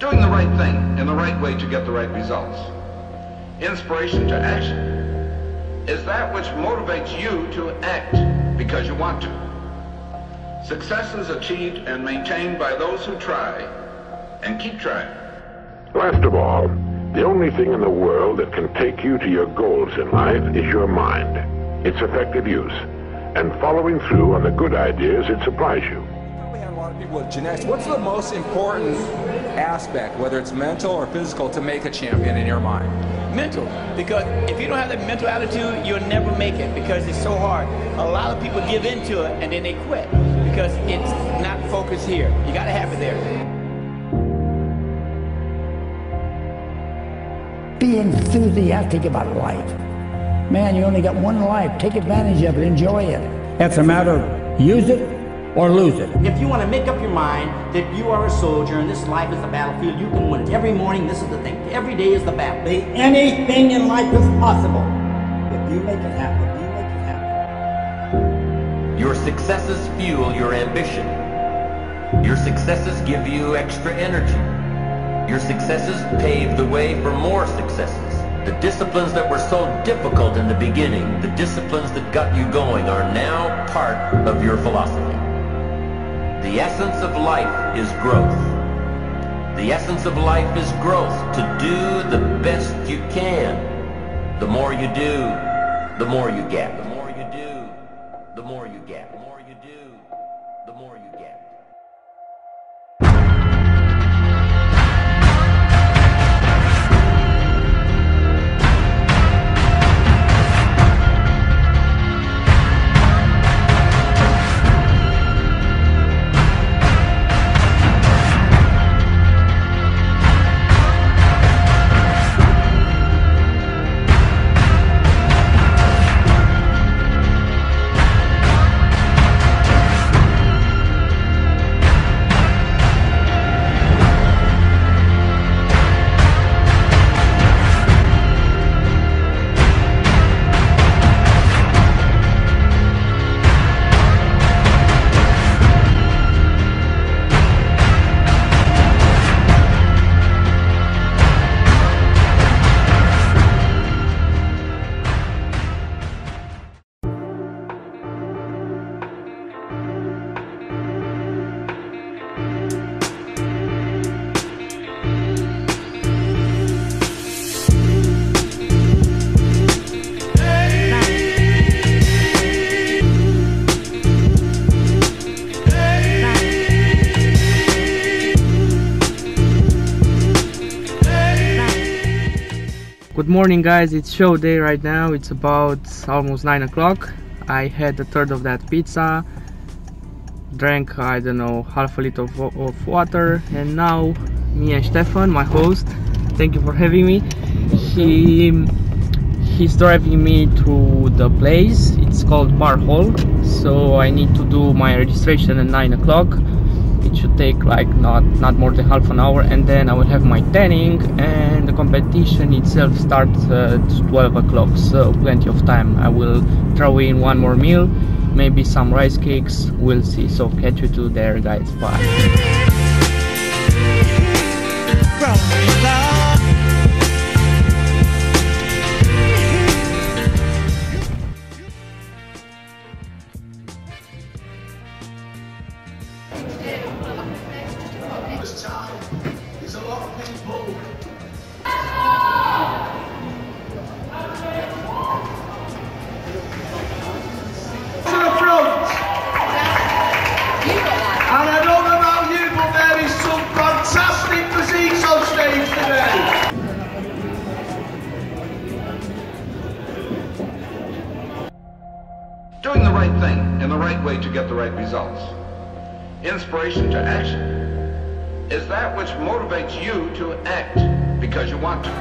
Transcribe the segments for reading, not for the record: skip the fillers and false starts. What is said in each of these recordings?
doing the right thing in the right way to get the right results. Inspiration to action is that which motivates you to act because you want to. Success is achieved and maintained by those who try and keep trying. Last of all, the only thing in the world that can take you to your goals in life is your mind, its effective use, and following through on the good ideas it supplies you. We have a lot of people with genetics. What's the most important aspect, whether it's mental or physical, to make a champion in your mind? Mental, because if you don't have that mental attitude, you'll never make it because it's so hard. A lot of people give into it and then they quit because it's not focused here. You got to have it there. Be enthusiastic about life. Man, you only got one life. Take advantage of it. Enjoy it. It's a matter of use it or lose it. If you want to make up your mind that you are a soldier and this life is the battlefield, you can win it. Every morning, this is the thing. Every day is the battle. Anything in life is possible. If you make it happen, you make it happen. Your successes fuel your ambition. Your successes give you extra energy. Your successes pave the way for more successes. The disciplines that were so difficult in the beginning, the disciplines that got you going, are now part of your philosophy. The essence of life is growth. The essence of life is growth, to do the best you can. The more you do, the more you get. The more you do, the more you get. The more you do, the more you get. Good morning guys, it's show day right now. It's about almost 9 o'clock. I had a third of that pizza, drank I don't know half a liter of water, and now me and Stefan, my host, thank you for having me, he's driving me to the place. It's called Bar Hall, so I need to do my registration at 9 o'clock. It should take like not more than half an hour, and then I will have my tanning, and the competition itself starts at 12 o'clock, so plenty of time. I will throw in one more meal, maybe some rice cakes, we'll see. So catch you two there guys, bye. Doing the right thing in the right way to get the right results. Inspiration to action is that which motivates you to act because you want to.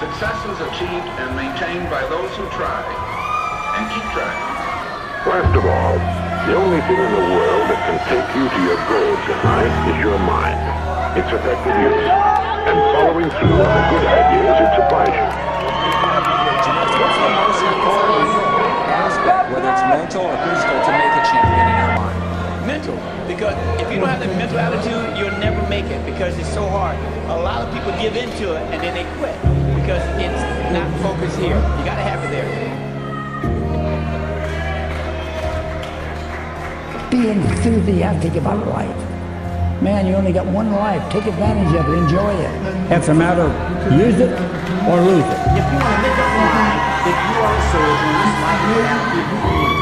Success is achieved and maintained by those who try and keep trying. Last of all, the only thing in the world that can take you to your goals in life is your mind, its effective use, and following through on the good ideas it supplies you. What's the most important aspect, whether it's mental or physical, to make a champion in your mind? Mental, because if you don't have that mental attitude, you'll never make make it because it's so hard. A lot of people give into it and then they quit because it's not focused here. You gotta have it there. Be enthusiastic about life. Man, you only got one life. Take advantage of it, enjoy it. It's a matter of use it or lose it. If you want to make up your mind that you are a soldier in this life,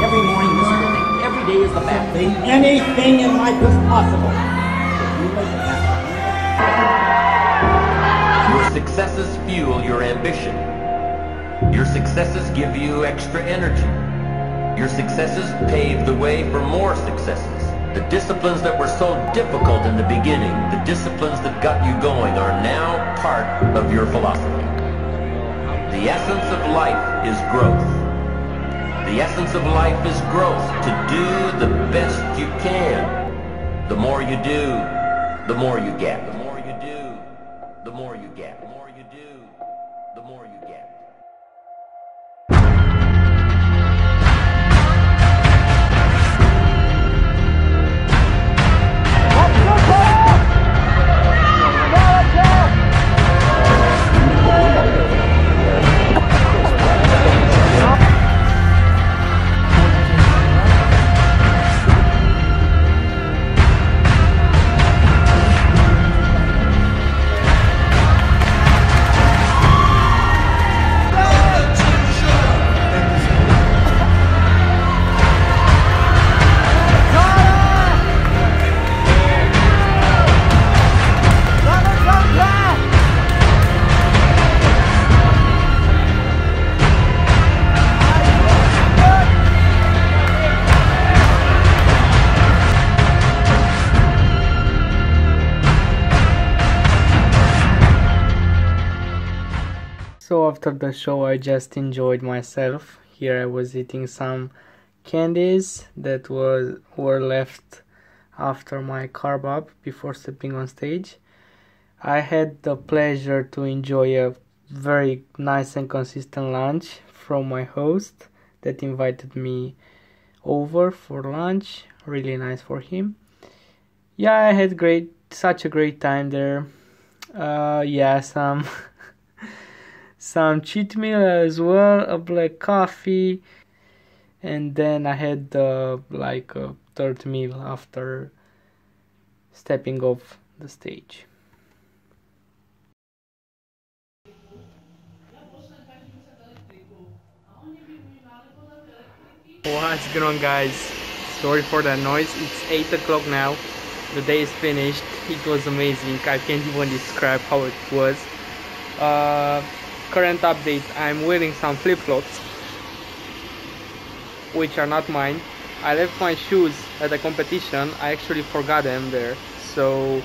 every morning is the day. Every day is the battle. Anything in life is possible. You make it happen. Your successes fuel your ambition. Your successes give you extra energy. Your successes pave the way for more successes. The disciplines that were so difficult in the beginning, the disciplines that got you going, are now part of your philosophy. The essence of life is growth. The essence of life is growth, to do the best you can. The more you do, the more you get. The more you do, the more you get. The more you do, the more you get. So after the show I just enjoyed myself. Here I was eating some candies that were left after my carb up before stepping on stage. I had the pleasure to enjoy a very nice and consistent lunch from my host that invited me over for lunch. Really nice for him. Yeah, I had such a great time there. Some cheat meal as well, a black coffee, and then I had like a third meal after stepping off the stage. What's going on, guys? Sorry for that noise. It's 8 o'clock now. The day is finished. It was amazing. I can't even describe how it was. Current update, I'm wearing some flip-flops which are not mine. I left my shoes at the competition. I actually forgot them there, so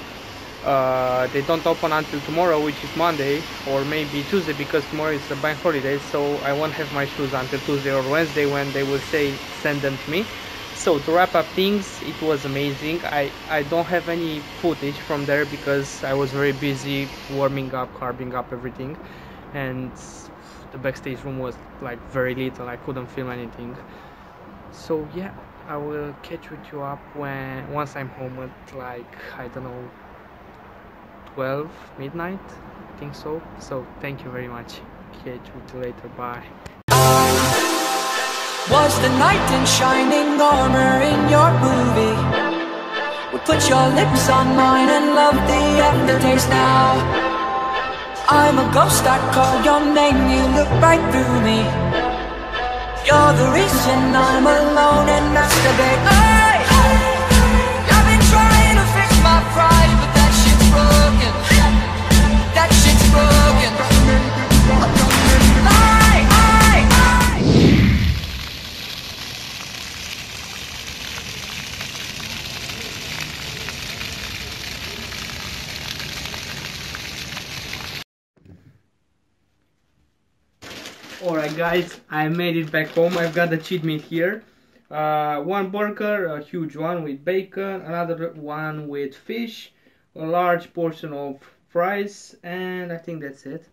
they don't open until tomorrow, which is Monday or maybe Tuesday, because tomorrow is a bank holiday, so I won't have my shoes until Tuesday or Wednesday when they will say send them to me. So to wrap up things, it was amazing. I don't have any footage from there because I was very busy warming up, carving up everything, and the backstage room was like very little. I couldn't film anything. So yeah, I will catch with you up once I'm home at, like, I don't know, 12 midnight, I think so. So thank you very much. Catch with you later. Bye. Was the knight in shining armor in your movie? We put your lips on mine and love the aftertaste now. I'm a ghost, I call your name, you look right through me. You're the reason I'm alone and masturbate. I've been trying to fix my pride, but that shit's broken. That shit's broken. Alright guys, I made it back home. I've got the cheat meal here. One burger, a huge one with bacon, another one with fish, a large portion of fries, and I think that's it.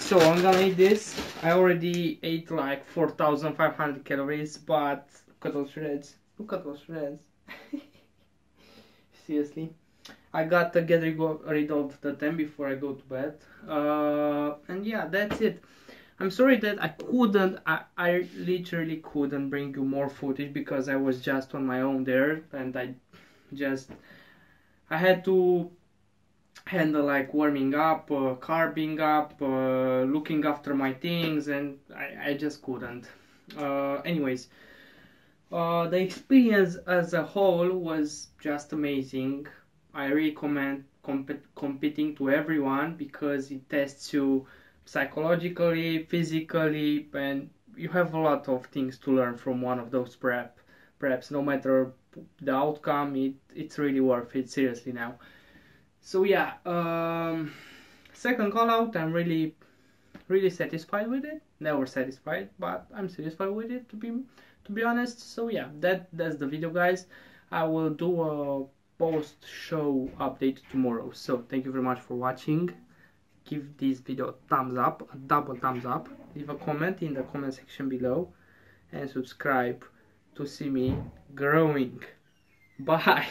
So I'm gonna eat this. I already ate like 4,500 calories, but look at those shreds. Look at those shreds. Seriously. I got to get rid of the 10 before I go to bed. And yeah, that's it. I'm sorry that I couldn't, I literally couldn't bring you more footage because I was just on my own there, and I had to handle like warming up, carving up, looking after my things, and I just couldn't. Anyways, the experience as a whole was just amazing. I recommend competing to everyone because it tests you psychologically, physically, and you have a lot of things to learn from one of those preps. No matter the outcome, it's really worth it, seriously now. So yeah, second call out, I'm really satisfied with it. Never satisfied, but I'm satisfied with it, to be honest. So yeah, that's the video, guys. I will do a post show update tomorrow. So thank you very much for watching. Give this video a thumbs up, a double thumbs up. Leave a comment in the comment section below and subscribe to see me growing. Bye.